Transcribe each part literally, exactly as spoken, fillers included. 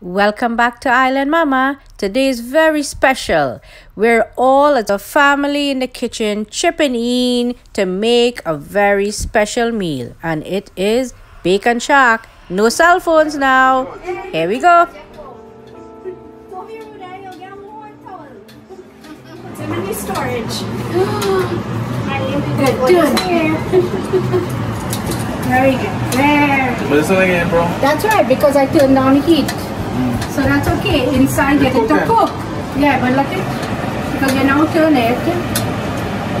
Welcome back to Island Mama. Today is very special. We're all as a family in the kitchen chipping in to make a very special meal, and it is bake and shark. No cell phones now. Here we go. It's in the storage. Very good. Very. Listen again, bro. That's right, because I turned down heat. So that's okay. Inside, get it to cook. Yeah, but look it. Because you now turn it.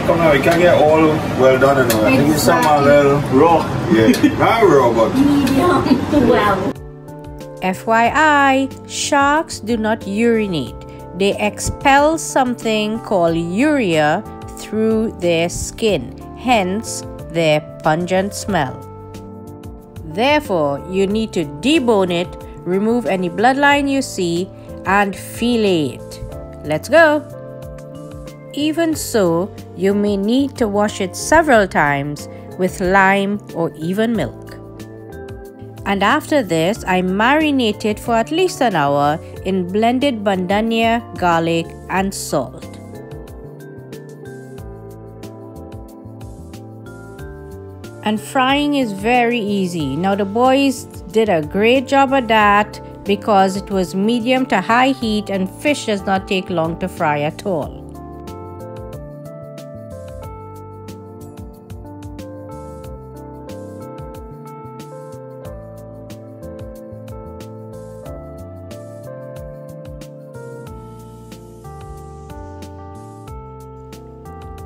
Come on, we can't get all well done and all. Exactly. I think it's somehow a little raw. Yeah, not raw, but medium well. F Y I, sharks do not urinate. They expel something called urea through their skin, hence their pungent smell. Therefore, you need to debone it. Remove any bloodline you see and fillet it. Let's go! Even so, you may need to wash it several times with lime or even milk. And after this, I marinate it for at least an hour in blended bandania, garlic and salt. And frying is very easy. Now the boys did a great job at that because it was medium to high heat and fish does not take long to fry at all.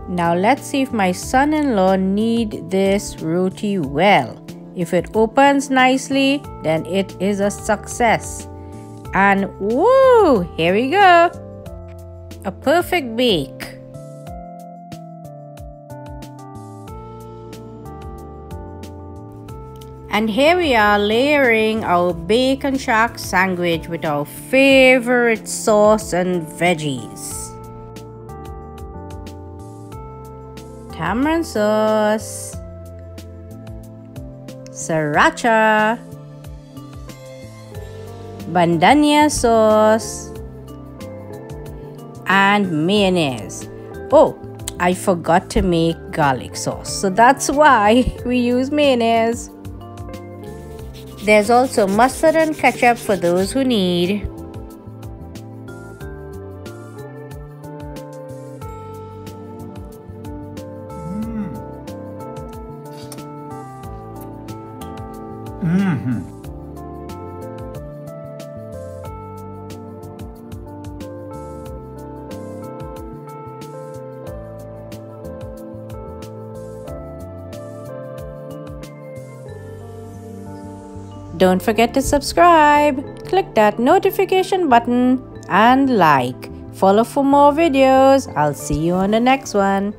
Now let's see if my son-in-law knead this roti well. If it opens nicely, then it is a success. And woo, here we go. A perfect bake. And here we are layering our bake and shark sandwich with our favorite sauce and veggies. Tamarind sauce, sriracha, bandania sauce, and mayonnaise. Oh, I forgot to make garlic sauce, so that's why we use mayonnaise. There's also mustard and ketchup for those who need. Mm-hmm. Don't forget to subscribe, click that notification button and like. Follow for more videos. I'll see you on the next one.